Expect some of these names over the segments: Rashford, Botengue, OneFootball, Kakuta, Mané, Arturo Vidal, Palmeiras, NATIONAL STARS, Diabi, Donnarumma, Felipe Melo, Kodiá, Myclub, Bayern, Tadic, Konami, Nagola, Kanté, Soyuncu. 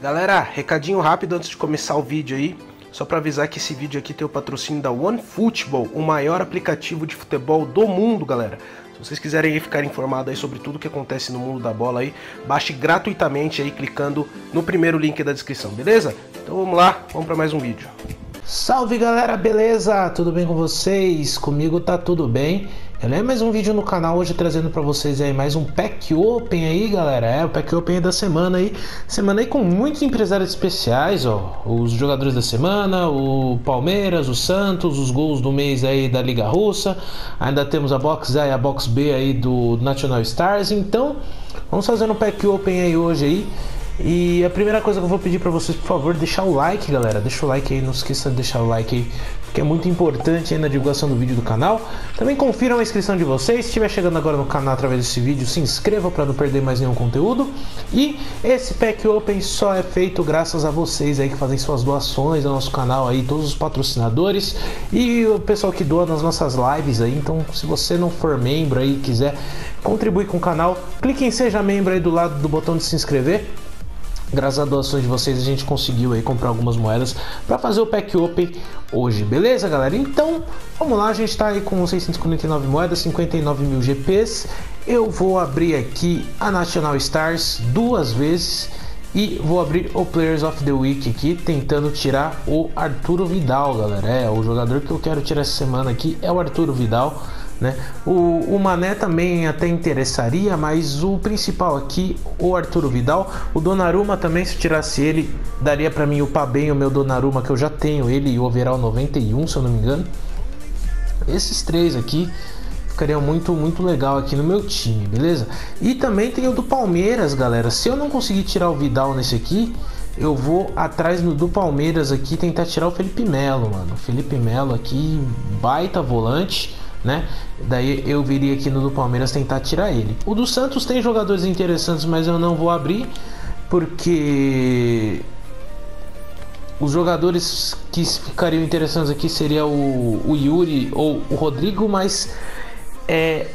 Galera, recadinho rápido antes de começar o vídeo aí. Só para avisar que esse vídeo aqui tem o patrocínio da OneFootball, o maior aplicativo de futebol do mundo, galera. Se vocês quiserem aí ficar informados aí sobre tudo que acontece no mundo da bola aí, baixe gratuitamente aí clicando no primeiro link da descrição, beleza? Então vamos lá, vamos para mais um vídeo. Salve galera, beleza? Tudo bem com vocês? Comigo tá tudo bem. Eu lembro mais um vídeo no canal hoje trazendo pra vocês aí mais um Pack Open aí, galera. É, o Pack Open da semana aí. Semana aí com muitos empresários especiais, ó. Os jogadores da semana, o Palmeiras, o Santos, os gols do mês aí da Liga Russa. Ainda temos a Box A e a Box B aí do National Stars. Então, vamos fazer um Pack Open aí hoje aí. E a primeira coisa que eu vou pedir pra vocês, por favor, deixar o like, galera. Deixa o like aí, não esqueça de deixar o like aí, porque é muito importante aí na divulgação do vídeo do canal. Também confiram a inscrição de vocês. Se estiver chegando agora no canal através desse vídeo, se inscreva para não perder mais nenhum conteúdo. E esse Pack Open só é feito graças a vocês aí que fazem suas doações ao nosso canal aí, todos os patrocinadores e o pessoal que doa nas nossas lives aí. Então, se você não for membro aí e quiser contribuir com o canal, clique em seja membro aí do lado do botão de se inscrever. Graças a doações de vocês a gente conseguiu aí comprar algumas moedas para fazer o Pack Open hoje, beleza galera? Então vamos lá, a gente tá aí com 649 moedas, 59 mil GPs. Eu vou abrir aqui a National Stars duas vezes e vou abrir o Players of the Week aqui, tentando tirar o Arturo Vidal, galera. É, o jogador que eu quero tirar essa semana aqui é o Arturo Vidal, né? O Mané também até interessaria, mas o principal aqui, o Arturo Vidal. O Donnarumma também, se tirasse ele, daria para mim upar bem o meu Donnarumma, que eu já tenho ele, e o overall 91, se eu não me engano. Esses três aqui ficaria muito legal aqui no meu time, beleza? E também tem o do Palmeiras, galera. Se eu não conseguir tirar o Vidal nesse aqui, eu vou atrás do Palmeiras aqui tentar tirar o Felipe Melo, mano. O Felipe Melo aqui, baita volante, né? Daí eu viria aqui no do Palmeiras tentar tirar ele. O do Santos tem jogadores interessantes, mas eu não vou abrir porque os jogadores que ficariam interessantes aqui seria o Yuri ou o Rodrigo, mas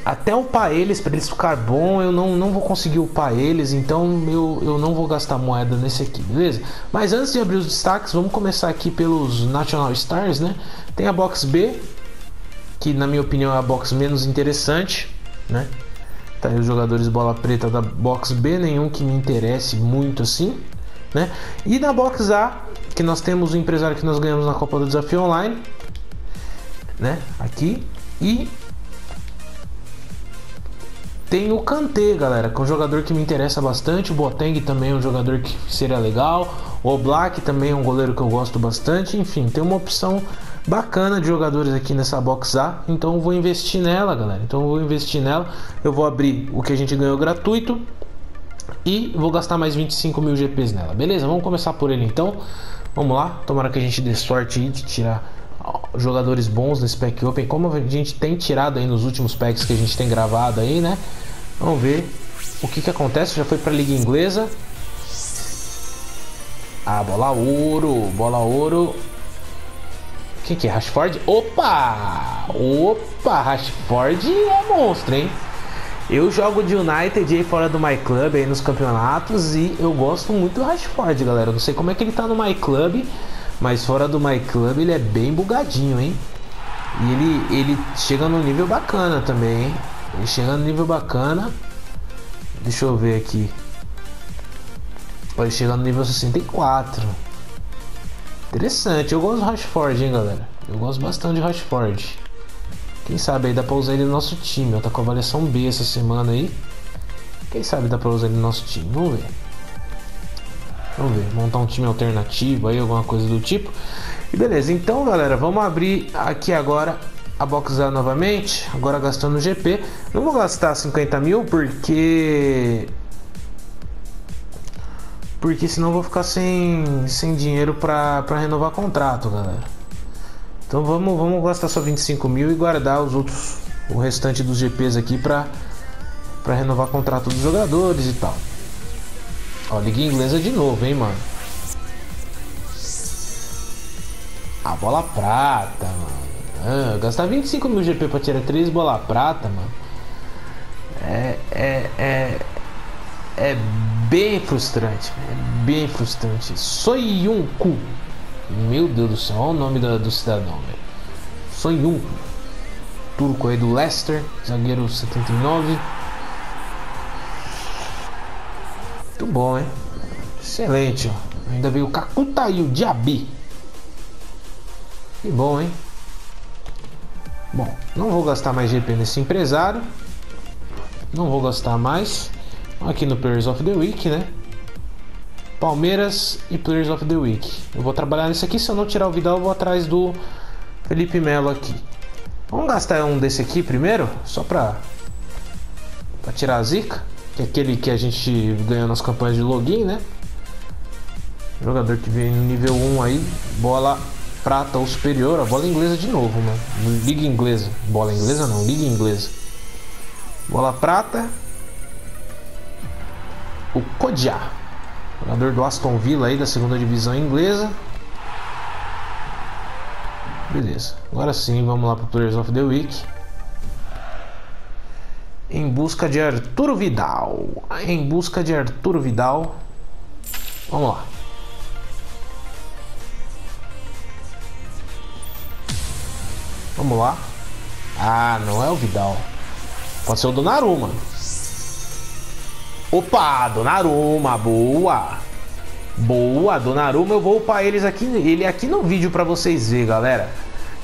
até upar eles, para eles ficar bom, eu não vou conseguir upar eles, então eu não vou gastar moeda nesse aqui, beleza? Mas antes de abrir os destaques, vamos começar aqui pelos National Stars, né? Tem a Box B, que na minha opinião é a box menos interessante, né? Tá aí os jogadores bola preta da box B, nenhum que me interesse muito assim, né? E na box A, que nós temos o empresário que nós ganhamos na Copa do Desafio Online, né? Aqui. E tem o Kanté, galera, que é um jogador que me interessa bastante. O Botengue também é um jogador que seria legal. O Black também é um goleiro que eu gosto bastante. Enfim, tem uma opção bacana de jogadores aqui nessa box A, então eu vou investir nela, galera. Eu vou abrir o que a gente ganhou gratuito e vou gastar mais 25 mil GPs nela, beleza? Vamos começar por ele então. Vamos lá, tomara que a gente dê sorte aí de tirar jogadores bons nesse Pack Open, como a gente tem tirado aí nos últimos packs que a gente tem gravado aí, né? Vamos ver o que acontece. Já foi para a Liga Inglesa. Ah, bola ouro, bola ouro. Quem que é? Rashford? Opa! Opa! Rashford é monstro, hein? Eu jogo de United aí fora do My Club aí nos campeonatos e eu gosto muito do Rashford, galera. Eu não sei como é que ele tá no My Club, mas fora do My Club ele é bem bugadinho, hein? E ele chega num nível bacana também, hein? Ele chega num nível bacana. Deixa eu ver aqui. Ele chega no nível 64. Interessante, eu gosto do Rashford, hein, galera. Eu gosto bastante de Rashford. Quem sabe aí dá pra usar ele no nosso time. Eu tô com a avaliação B essa semana aí. Quem sabe dá pra usar ele no nosso time. Vamos ver. Vamos ver, montar um time alternativo aí, alguma coisa do tipo. E beleza, então, galera, vamos abrir aqui agora a box A novamente. Agora gastando GP. Não vou gastar 50 mil porque... porque senão eu vou ficar sem dinheiro para renovar contrato, galera. Então vamos gastar só 25 mil e guardar os outros, o restante dos GPs aqui para renovar contrato dos jogadores e tal. Ó, Liga Inglesa de novo, hein, mano. A bola prata, mano. Ah, gastar 25 mil GP para tirar 3 bola prata, mano. É bem frustrante, é bem frustrante. Soyuncu. Meu Deus do céu, olha o nome do cidadão, velho. Soyuncu, turco aí do Leicester, zagueiro 79. Muito bom, hein? Excelente, ó. Ainda veio o Kakuta e o Diabi. Que bom, hein? Bom, não vou gastar mais GP nesse empresário. Não vou gastar mais. Aqui no Players of the Week, né? Palmeiras e Players of the Week. Eu vou trabalhar nesse aqui. Se eu não tirar o Vidal, eu vou atrás do Felipe Melo aqui. Vamos gastar um desse aqui primeiro, só pra tirar a zica. Que é aquele que a gente ganhou nas campanhas de login, né? Jogador que vem no nível 1 aí. Bola prata ou superior. A bola inglesa de novo, mano. Liga inglesa. Bola inglesa não, liga inglesa. Bola prata. O Kodiá, jogador do Aston Villa aí da segunda divisão inglesa. Beleza, agora sim vamos lá para o Players of the Week. Em busca de Arturo Vidal. Em busca de Arturo Vidal. Vamos lá. Vamos lá. Ah, não é o Vidal. Pode ser o Donnarumma. Opa, Donnarumma, boa. Boa, Donnarumma, eu vou upar eles aqui, ele aqui no vídeo pra vocês verem, galera.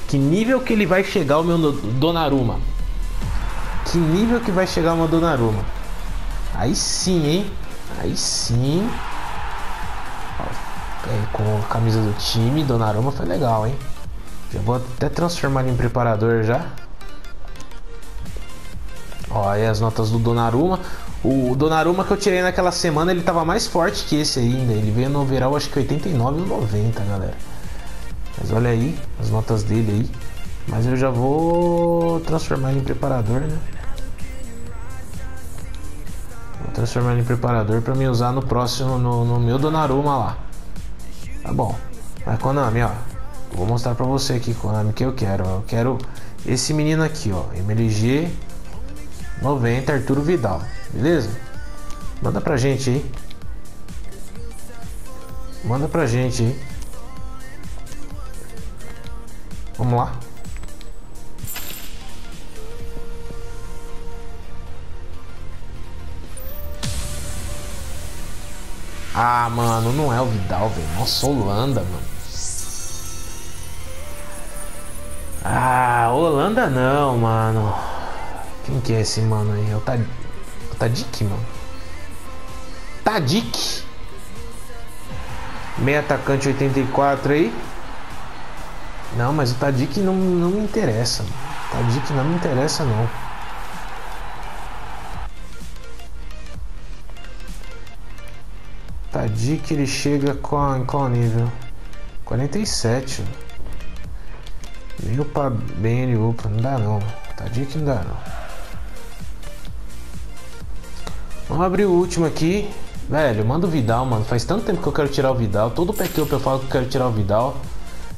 Que nível que ele vai chegar o meu Donnarumma. Que nível que vai chegar o meu Donnarumma. Aí sim, hein. Aí sim. Aí, com a camisa do time, Donnarumma foi legal, hein. Já vou até transformar ele em preparador já. Ó, aí as notas do Donnarumma. O Donnarumma que eu tirei naquela semana, ele tava mais forte que esse ainda. Ele veio no overall, acho que 89 ou 90, galera. Mas olha aí, as notas dele aí. Mas eu já vou transformar ele em preparador, né? Vou transformar ele em preparador pra me usar no próximo, no meu Donnarumma lá. Tá bom. Mas Konami, ó. Vou mostrar pra você aqui, Konami, que eu quero. Eu quero esse menino aqui, ó. MLG 90, Arturo Vidal. Beleza? Manda pra gente aí. Manda pra gente aí. Vamos lá. Ah, mano, não é o Vidal, velho. Nossa, Holanda, mano. Ah, Holanda não, mano. Quem que é esse mano aí? É o Tadic. Tadic, mano. Tadic. Meio atacante 84 aí. Não, mas o Tadic não me interessa. Mano. Tadic não me interessa, não. Tadic, ele chega com qual nível? 47. Meio pra bem ele, opa, não dá não. Tadic não dá não. Vamos abrir o último aqui. Velho, manda o Vidal, mano. Faz tanto tempo que eu quero tirar o Vidal. Todo pack up eu falo que eu quero tirar o Vidal.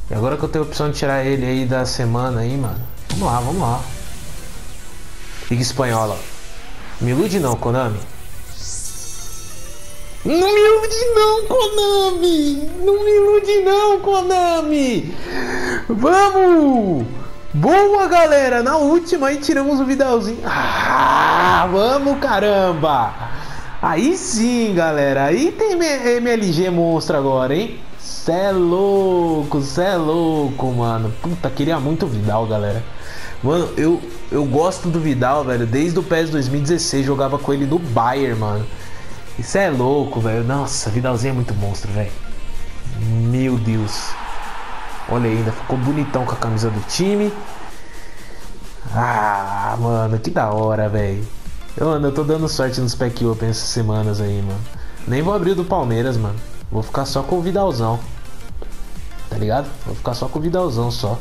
E agora que eu tenho a opção de tirar ele aí da semana aí, mano. Vamos lá, vamos lá. Liga espanhola. Me ilude não, Konami. Não me ilude não, Konami. Não me ilude não, Konami. Vamos! Boa, galera! Na última aí tiramos o Vidalzinho. Ah, vamos, caramba! Aí sim, galera. Aí tem MLG monstro agora, hein? Cê é louco, mano. Puta, queria muito o Vidal, galera. Mano, eu gosto do Vidal, velho. Desde o PES 2016, jogava com ele no Bayern, mano. Isso é louco, velho. Nossa, Vidalzinho é muito monstro, velho. Meu Deus. Olha aí, ainda ficou bonitão com a camisa do time. Ah, mano, que da hora, velho. Eu tô dando sorte nos pack open essas semanas aí, mano. Nem vou abrir o do Palmeiras, mano. Vou ficar só com o Vidalzão. Tá ligado? Vou ficar só com o Vidalzão, só.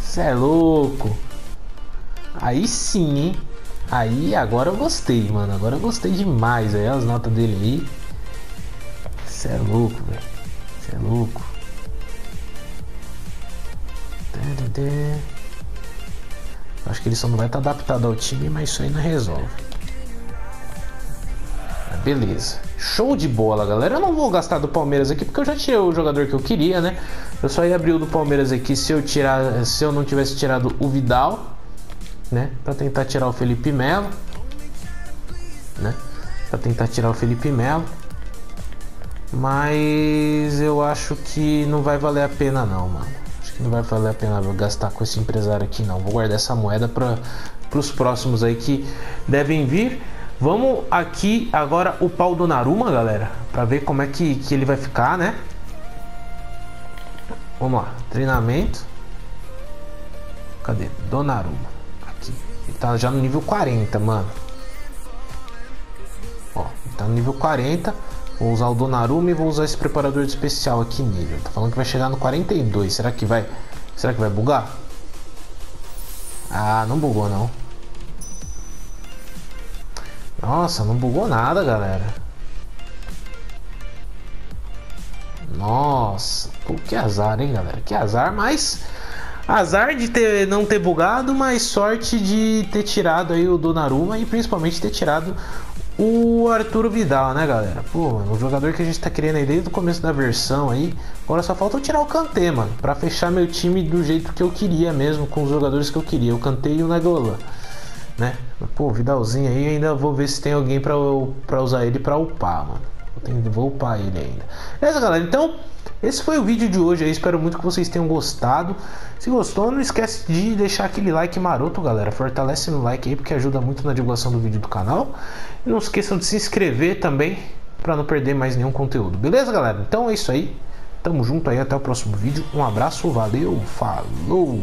Cê é louco. Aí sim, hein. Aí, agora eu gostei, mano. Agora eu gostei demais, aí as notas dele aí. Cê é louco, velho. Cê é louco. Acho que ele só não vai estar adaptado ao time, mas isso aí não resolve. Beleza, show de bola, galera. Eu não vou gastar do Palmeiras aqui porque eu já tirei o jogador que eu queria, né? Eu só ia abrir o do Palmeiras aqui se eu não tivesse tirado o Vidal, né? Para tentar tirar o Felipe Melo, né? Para tentar tirar o Felipe Melo. Mas eu acho que não vai valer a pena não, mano. Acho que não vai valer a pena gastar com esse empresário aqui não. Vou guardar essa moeda para os próximos aí que devem vir. Vamos aqui agora upar o Donnarumma, galera, pra ver como é que ele vai ficar, né? Vamos lá, treinamento. Cadê? Donnarumma. Aqui. Ele tá já no nível 40, mano. Ó, ele tá no nível 40. Vou usar o Donnarumma e vou usar esse preparador de especial aqui nele. Tá falando que vai chegar no 42. Será que vai bugar? Ah, não bugou não. Nossa, não bugou nada, galera. Nossa, pô, que azar, hein, galera? Que azar, mas... azar de não ter bugado, mas sorte de ter tirado aí o Donnarumma e principalmente ter tirado o Arturo Vidal, né, galera? Pô, mano, o jogador que a gente tá querendo aí desde o começo da versão aí. Agora só falta eu tirar o Kanté, mano, pra fechar meu time do jeito que eu queria mesmo, com os jogadores que eu queria. O Kanté e o Nagola, né? Pô, Vidalzinho aí, ainda vou ver se tem alguém pra usar ele pra upar, mano. Vou upar ele ainda. Beleza, galera? Então, esse foi o vídeo de hoje aí. Espero muito que vocês tenham gostado. Se gostou, não esquece de deixar aquele like maroto, galera. Fortalece no like aí, porque ajuda muito na divulgação do vídeo do canal. E não esqueçam de se inscrever também, pra não perder mais nenhum conteúdo. Beleza, galera? Então é isso aí. Tamo junto aí, até o próximo vídeo. Um abraço, valeu, falou!